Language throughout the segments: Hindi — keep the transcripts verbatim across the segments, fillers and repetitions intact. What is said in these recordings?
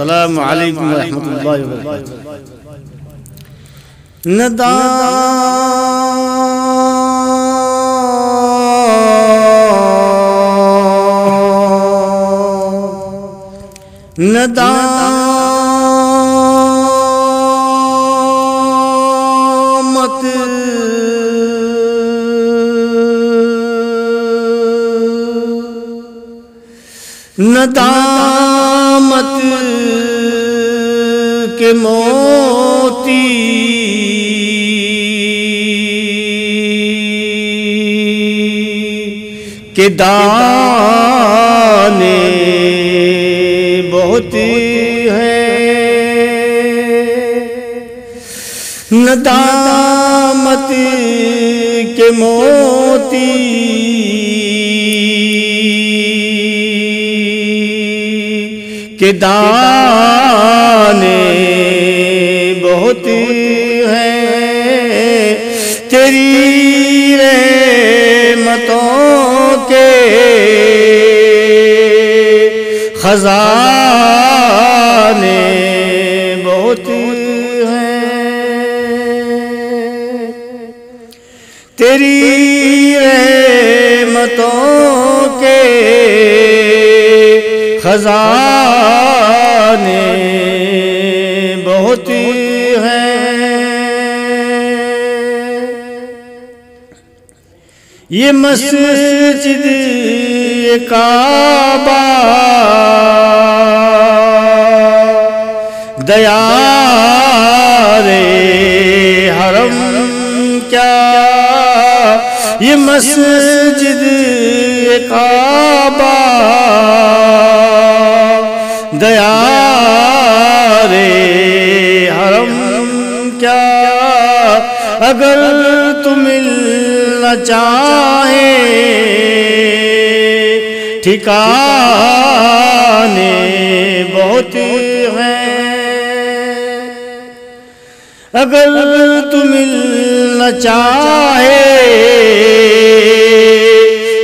अस्सलामु अलैकुम व रहमतुल्लाहि व बरकातुहू। नदा नदामत नदामत के मोती के दाने बहुत हैं। नदामत के मोती के दाने बहुत हैं। तेरी रहमतों के खजाने बहुत हैं। तेरी रहमतों के खजाने बहुत हैं। ये मस्जिद ये काबा दयारे हरम क्या। ये मस्जिद ये काबा दयारे हरम क्या। अगर तुम मिलना चाहे ठिकाने बहुत हैं। अगर तुम मिलना चाहे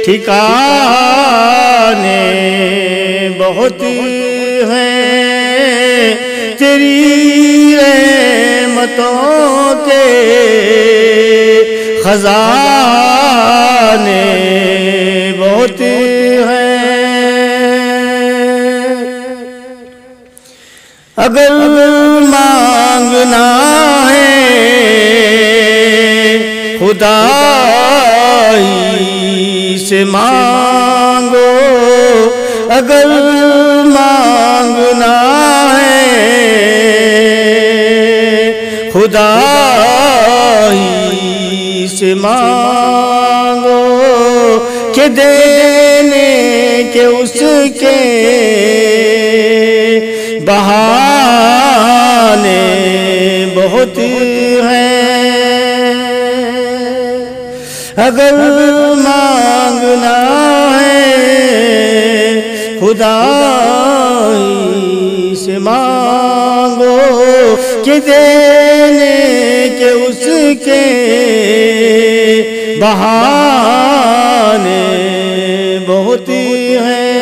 ठिकाने बहुत हैं। तेरी रहमतों के खजाने बहुत हैं। अगर मांगना है खुदा ही से मांगो। अगर मांगना है खुदा ही से मांगो के देने के उसके बहाने बहुत हैं। अगर मांगना है खुदा से मांगो कि देने के उसके बहाने बहुत हैं।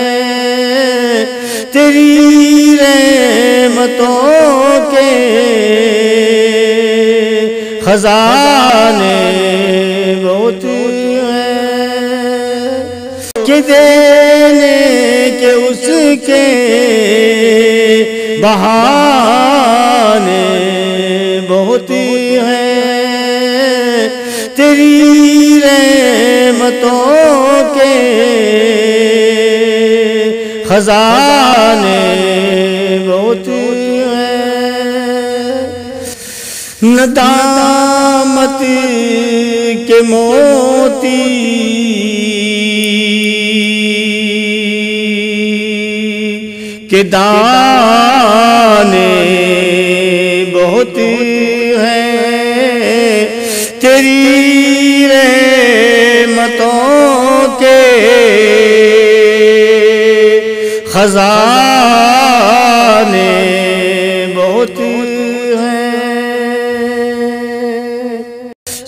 तेरी रहमतों के खजाने बहुत हैं कि देने के उसके बहाने बहुत हैं। तेरी रहमतों के खजाने बहुत हैं। नदामत के मोती के दाने बहुत हैं। तेरी रहमतों के खजाने बहुत हैं।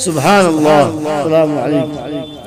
सुभान अल्लाह। अस्सलाम वालेकुम।